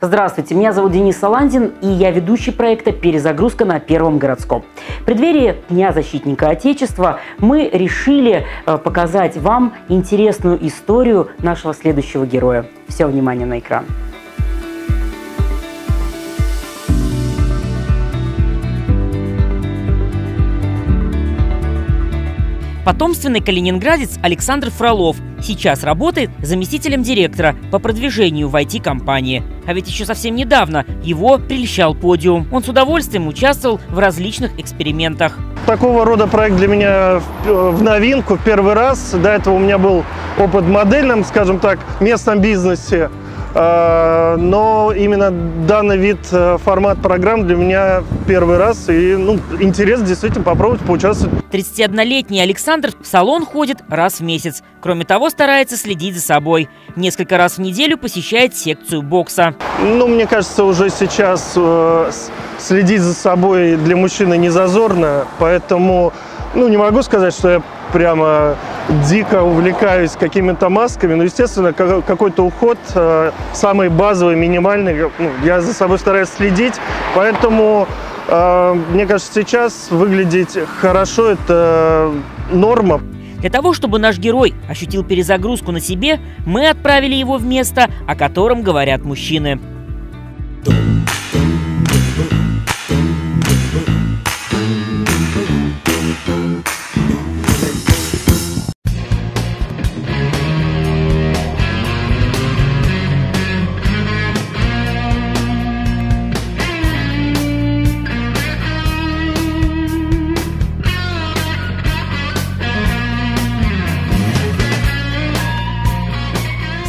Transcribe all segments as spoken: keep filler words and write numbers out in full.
Здравствуйте, меня зовут Денис Саландин, и я ведущий проекта «Перезагрузка» на Первом городском. В преддверии Дня защитника Отечества мы решили показать вам интересную историю нашего следующего героя. Все внимание на экран. Потомственный калининградец Александр Фролов сейчас работает заместителем директора по продвижению в ай ти-компании. А ведь еще совсем недавно его прельщал подиум. Он с удовольствием участвовал в различных экспериментах. Такого рода проект для меня в новинку, в первый раз. До этого у меня был опыт в модельном, скажем так, местном бизнесе. Но именно данный вид, формат программ для меня первый раз. И ну, интерес действительно попробовать, поучаствовать. тридцатиоднолетний Александр в салон ходит раз в месяц. Кроме того, старается следить за собой. Несколько раз в неделю посещает секцию бокса. Ну, мне кажется, уже сейчас следить за собой для мужчины не зазорно. Поэтому ну, не могу сказать, что я прямо дико увлекаюсь какими-то масками, но, естественно, какой-то уход, самый базовый, минимальный, я за собой стараюсь следить, поэтому, мне кажется, сейчас выглядеть хорошо – это норма. Для того, чтобы наш герой ощутил перезагрузку на себе, мы отправили его в место, о котором говорят мужчины.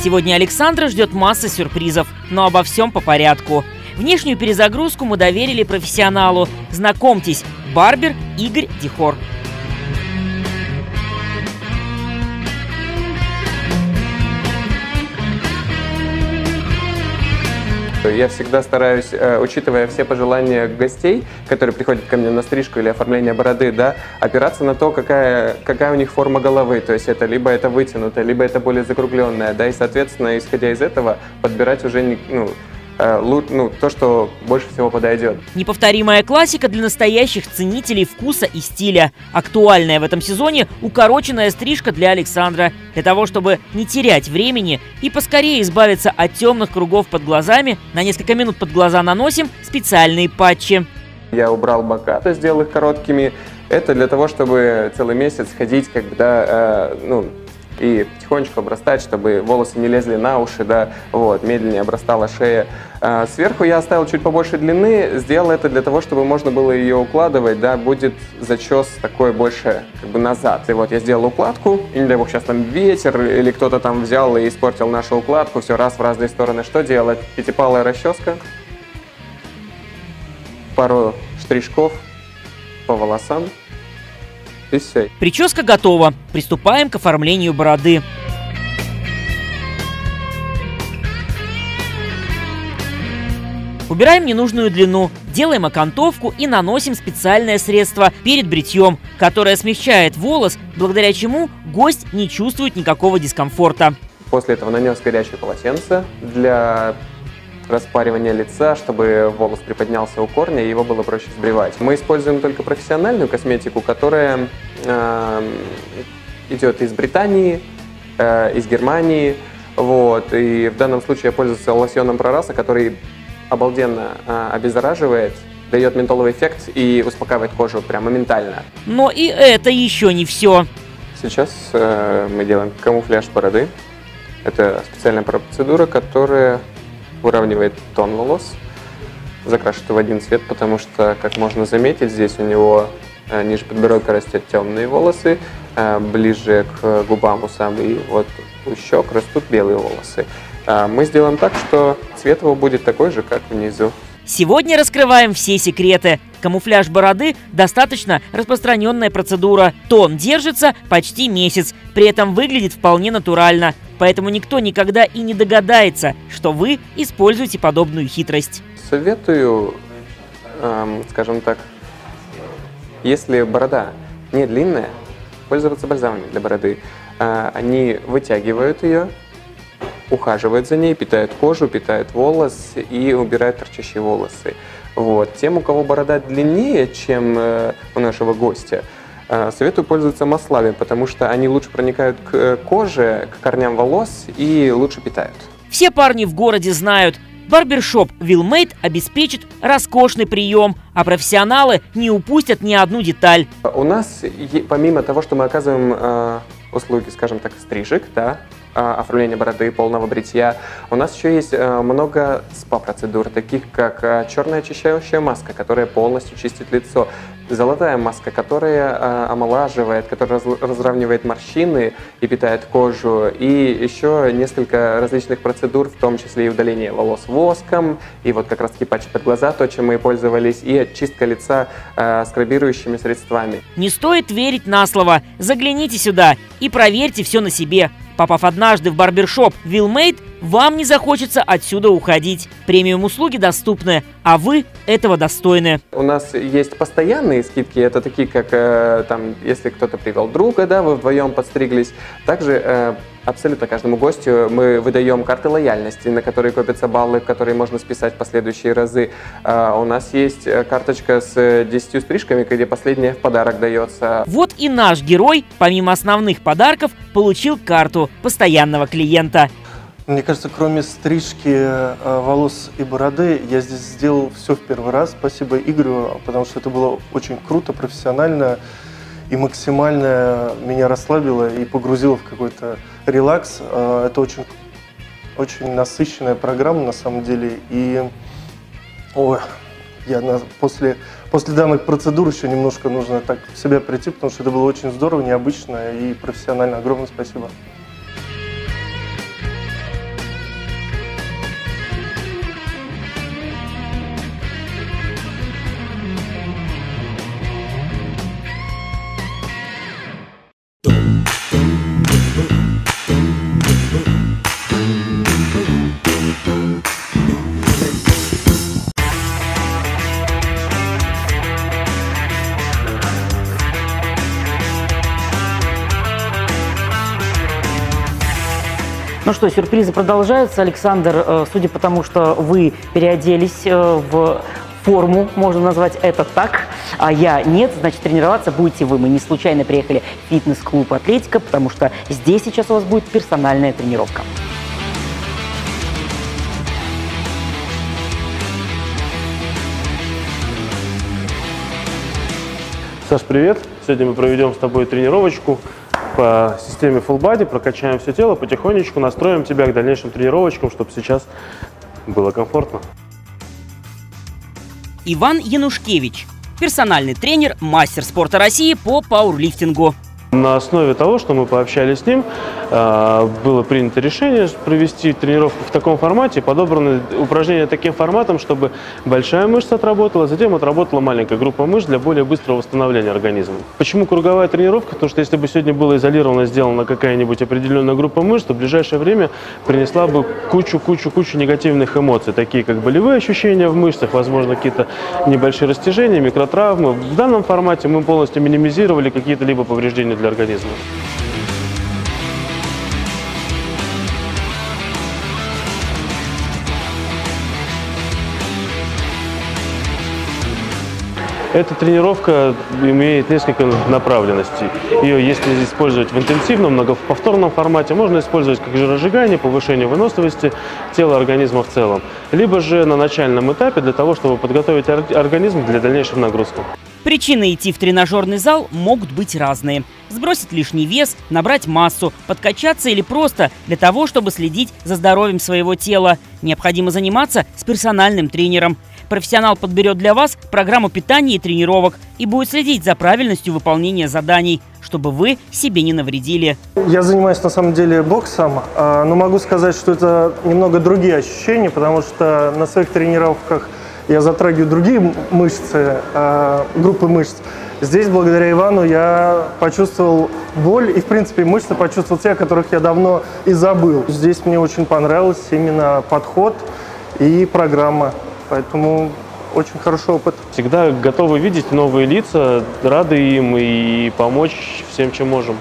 Сегодня Александра ждет масса сюрпризов, но обо всем по порядку. Внешнюю перезагрузку мы доверили профессионалу. Знакомьтесь, барбер Игорь Дихор. Я всегда стараюсь, учитывая все пожелания гостей, которые приходят ко мне на стрижку или оформление бороды, да, опираться на то, какая, какая у них форма головы. То есть это либо это вытянутое, либо это более закругленное. Да, и, соответственно, исходя из этого, подбирать уже ну, ну, то, что больше всего подойдет. Неповторимая классика для настоящих ценителей вкуса и стиля. Актуальная в этом сезоне укороченная стрижка для Александра. Для того, чтобы не терять времени и поскорее избавиться от темных кругов под глазами, на несколько минут под глаза наносим специальные патчи. Я убрал бока, то сделал их короткими. Это для того, чтобы целый месяц ходить, когда, э, ну... и потихонечку обрастать, чтобы волосы не лезли на уши, да, вот, медленнее обрастала шея. А сверху я оставил чуть побольше длины, сделал это для того, чтобы можно было ее укладывать, да, будет зачес такой больше, как бы, назад. И вот я сделал укладку, и не дай бог сейчас там ветер, или кто-то там взял и испортил нашу укладку, все раз в разные стороны. Что делать? Пятипалая расческа, пару штришков по волосам. И все. Прическа готова. Приступаем к оформлению бороды. Убираем ненужную длину, делаем окантовку и наносим специальное средство перед бритьем, которое смягчает волос, благодаря чему гость не чувствует никакого дискомфорта. После этого нанес горячее полотенце для распаривание лица, чтобы волос приподнялся у корня и его было проще сбривать. Мы используем только профессиональную косметику, которая э, идет из Британии, э, из Германии. Вот. И в данном случае я пользуюсь лосьоном ProRasa, который обалденно э, обеззараживает, дает ментоловый эффект и успокаивает кожу прям моментально. Но и это еще не все. Сейчас э, мы делаем камуфляж бороды. Это специальная процедура, которая выравнивает тон волос, закрашивает в один цвет, потому что, как можно заметить, здесь у него э, ниже подбородка растет темные волосы, э, ближе к губам, усам и вот у щек растут белые волосы. Э, мы сделаем так, что цвет его будет такой же, как внизу. Сегодня раскрываем все секреты. Камуфляж бороды – достаточно распространенная процедура. Тон держится почти месяц, при этом выглядит вполне натурально. Поэтому никто никогда и не догадается, что вы используете подобную хитрость. Советую, эм, скажем так, если борода не длинная, пользоваться бальзамами для бороды. Они вытягивают ее, ухаживают за ней, питают кожу, питают волос и убирают торчащие волосы. Вот. Тем, у кого борода длиннее, чем у нашего гостя, советую пользоваться маслами, потому что они лучше проникают к коже, к корням волос и лучше питают. Все парни в городе знают, барбершоп «Вилмейт» обеспечит роскошный прием, а профессионалы не упустят ни одну деталь. У нас, помимо того, что мы оказываем э, услуги, скажем так, стрижек, да, оформления бороды, полного бритья, у нас еще есть э, много спа-процедур, таких как э, черная очищающая маска, которая полностью чистит лицо, золотая маска, которая э, омолаживает, которая раз, разравнивает морщины и питает кожу, и еще несколько различных процедур, в том числе и удаление волос воском, и вот как раз таки патчи под глаза, то, чем мы пользовались, и очистка лица э, скрабирующими средствами. Не стоит верить на слово. Загляните сюда и проверьте все на себе. Попав однажды в барбершоп «Вилмейт», вам не захочется отсюда уходить. Премиум услуги доступны, а вы этого достойны. У нас есть постоянные скидки, это такие, как э, там, если кто-то привел друга, да, вы вдвоем подстриглись. Также э, абсолютно каждому гостю мы выдаем карты лояльности, на которые копятся баллы, которые можно списать в последующие разы. Э, у нас есть карточка с десятью стрижками, где последняя в подарок дается. Вот и наш герой, помимо основных подарков, получил карту постоянного клиента. Мне кажется, кроме стрижки волос и бороды, я здесь сделал все в первый раз. Спасибо Игорю, потому что это было очень круто, профессионально и максимально меня расслабило и погрузило в какой-то релакс. Это очень, очень насыщенная программа на самом деле. И ой, я на, после, после данных процедур еще немножко нужно так в себя прийти, потому что это было очень здорово, необычно и профессионально. Огромное спасибо. Ну что, сюрпризы продолжаются. Александр, судя по тому, что вы переоделись в форму, можно назвать это так, а я нет, значит, тренироваться будете вы. Мы не случайно приехали в фитнес-клуб «Атлетика», потому что здесь сейчас у вас будет персональная тренировка. Саш, привет. Сегодня мы проведем с тобой тренировочку по системе Full Body, прокачаем все тело, потихонечку настроим тебя к дальнейшим тренировочкам, чтобы сейчас было комфортно. Иван Янушкевич, персональный тренер, мастер спорта России по пауэрлифтингу. На основе того, что мы пообщались с ним, было принято решение провести тренировку в таком формате, подобраны упражнения таким форматом, чтобы большая мышца отработала, затем отработала маленькая группа мышц для более быстрого восстановления организма. Почему круговая тренировка? Потому что если бы сегодня была изолирована, сделана какая-нибудь определенная группа мышц, то в ближайшее время принесла бы кучу-кучу-кучу негативных эмоций, такие как болевые ощущения в мышцах, возможно, какие-то небольшие растяжения, микротравмы. В данном формате мы полностью минимизировали какие-то либо повреждения для организма. Эта тренировка имеет несколько направленностей. Ее, если использовать в интенсивном, многоповторном формате, можно использовать как жиросжигание, повышение выносливости тела, организма в целом. Либо же на начальном этапе для того, чтобы подготовить организм для дальнейших нагрузок. Причины идти в тренажерный зал могут быть разные. Сбросить лишний вес, набрать массу, подкачаться или просто для того, чтобы следить за здоровьем своего тела. Необходимо заниматься с персональным тренером. Профессионал подберет для вас программу питания и тренировок и будет следить за правильностью выполнения заданий, чтобы вы себе не навредили. Я занимаюсь на самом деле боксом, но могу сказать, что это немного другие ощущения, потому что на своих тренировках я затрагиваю другие мышцы, группы мышц. Здесь, благодаря Ивану, я почувствовал боль и, в принципе, мышцы почувствовал те, о которых я давно и забыл. Здесь мне очень понравился именно подход и программа. Поэтому очень хороший опыт. Всегда готовы видеть новые лица, рады им и помочь всем, чем можем.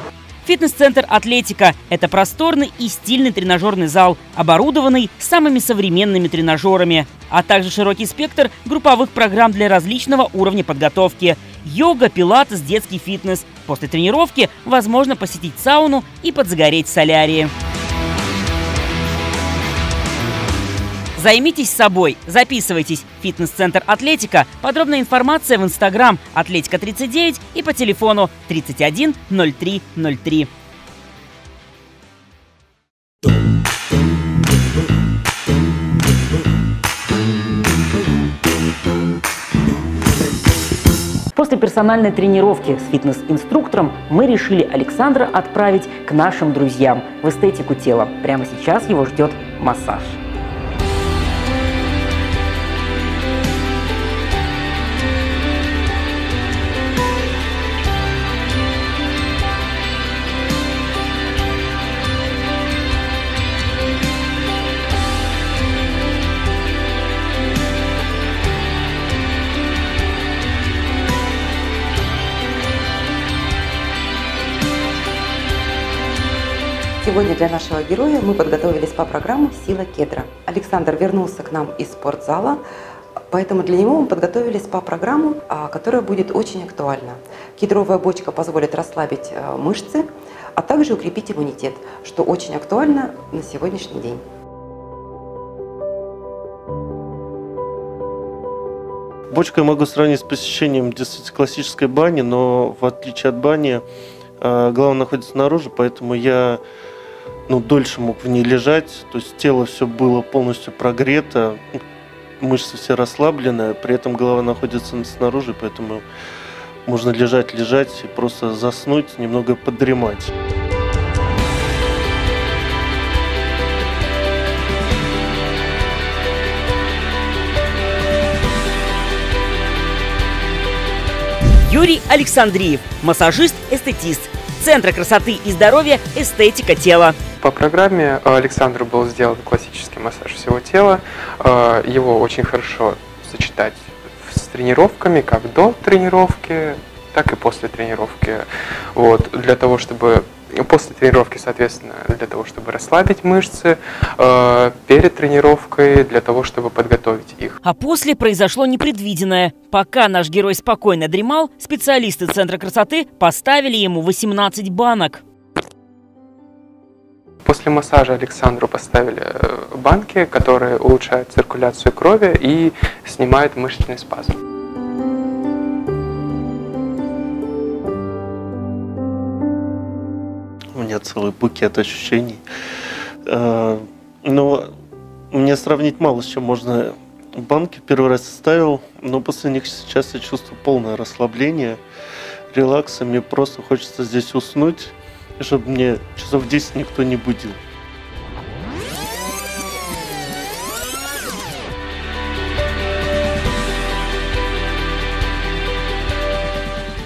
Фитнес-центр «Атлетика» – это просторный и стильный тренажерный зал, оборудованный самыми современными тренажерами, а также широкий спектр групповых программ для различного уровня подготовки. Йога, пилатес, детский фитнес. После тренировки возможно посетить сауну и подзагореть в солярии. Займитесь собой, записывайтесь. Фитнес-центр «Атлетика». Подробная информация в Инстаграм «Атлетика тридцать девять» и по телефону тридцать один ноль три ноль три. После персональной тренировки с фитнес-инструктором мы решили Александра отправить к нашим друзьям в эстетику тела. Прямо сейчас его ждет массаж. Сегодня для нашего героя мы подготовили спа-программу «Сила кедра». Александр вернулся к нам из спортзала, поэтому для него мы подготовили спа-программу, которая будет очень актуальна. Кедровая бочка позволит расслабить мышцы, а также укрепить иммунитет, что очень актуально на сегодняшний день. Бочку я могу сравнить с посещением классической бани, но в отличие от бани голова находится снаружи, поэтому я Ну, дольше мог в ней лежать, то есть тело все было полностью прогрето, мышцы все расслаблены, при этом голова находится снаружи, поэтому можно лежать, лежать и просто заснуть, немного подремать. Юрий Александреев, массажист-эстетист Центра красоты и здоровья «Эстетика тела». По программе Александру был сделан классический массаж всего тела. Его очень хорошо сочетать с тренировками, как до тренировки, так и после тренировки. Вот. Для того, чтобы после тренировки, соответственно, для того, чтобы расслабить мышцы, перед тренировкой, для того, чтобы подготовить их. А после произошло непредвиденное. Пока наш герой спокойно дремал, специалисты Центра красоты поставили ему восемнадцать банок. После массажа Александру поставили банки, которые улучшают циркуляцию крови и снимают мышечный спазм. У меня целый букет ощущений. Но мне сравнить мало с чем можно. Банки первый раз ставил, но после них сейчас я чувствую полное расслабление, релакс, и мне просто хочется здесь уснуть, чтобы мне часов десять никто не будил.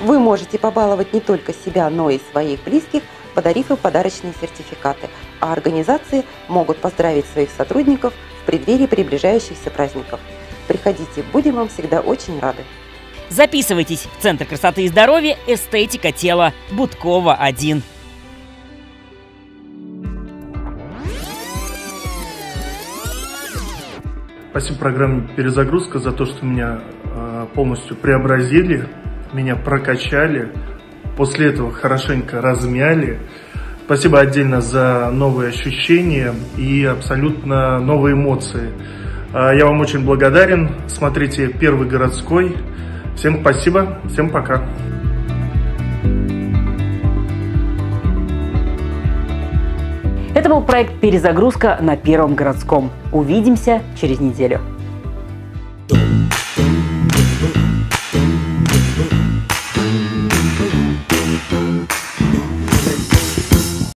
Вы можете побаловать не только себя, но и своих близких, подарив им подарочные сертификаты, а организации могут поздравить своих сотрудников в преддверии приближающихся праздников. Приходите, будем вам всегда очень рады. Записывайтесь в Центр красоты и здоровья «Эстетика тела», Будкова один. Спасибо программе «Перезагрузка» за то, что меня полностью преобразили, меня прокачали, после этого хорошенько размяли. Спасибо отдельно за новые ощущения и абсолютно новые эмоции. Я вам очень благодарен. Смотрите «Первый городской». Всем спасибо, всем пока. Это был проект «Перезагрузка» на Первом городском. Увидимся через неделю.